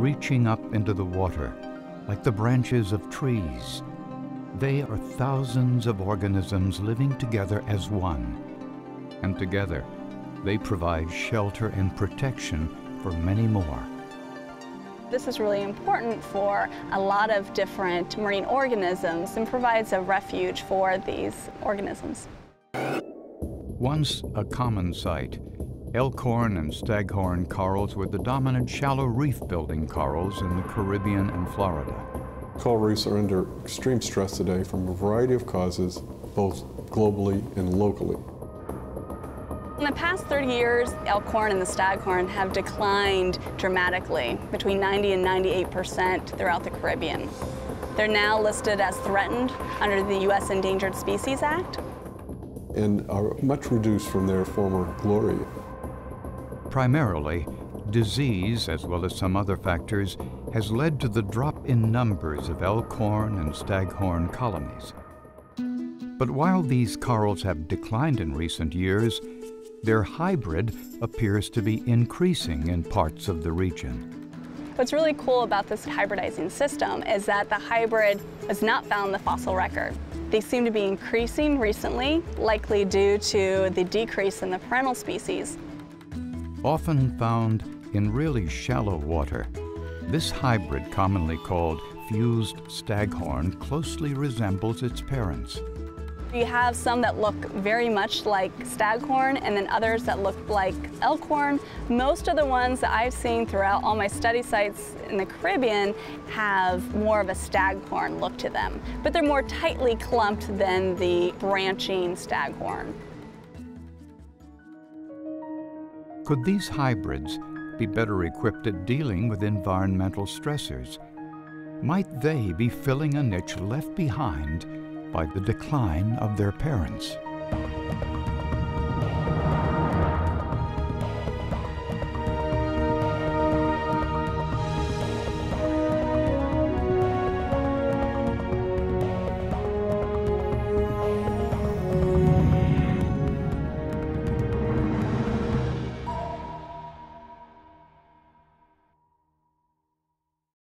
reaching up into the water, like the branches of trees. They are thousands of organisms living together as one, and together they provide shelter and protection for many more. This is really important for a lot of different marine organisms and provides a refuge for these organisms. Once a common sight, Elkhorn and staghorn corals were the dominant shallow reef-building corals in the Caribbean and Florida. Coral reefs are under extreme stress today from a variety of causes, both globally and locally. In the past 30 years, Elkhorn and the staghorn have declined dramatically, between 90 and 98% throughout the Caribbean. They're now listed as threatened under the U.S. Endangered Species Act, and are much reduced from their former glory. Primarily, disease, as well as some other factors, has led to the drop in numbers of Elkhorn and staghorn colonies. But while these corals have declined in recent years, their hybrid appears to be increasing in parts of the region. What's really cool about this hybridizing system is that the hybrid is not found in the fossil record. They seem to be increasing recently, likely due to the decrease in the parental species. Often found in really shallow water, this hybrid, commonly called fused staghorn, closely resembles its parents. You have some that look very much like staghorn and then others that look like elkhorn. Most of the ones that I've seen throughout all my study sites in the Caribbean have more of a staghorn look to them, but they're more tightly clumped than the branching staghorn. Could these hybrids be better equipped at dealing with environmental stressors? Might they be filling a niche left behind by the decline of their parents?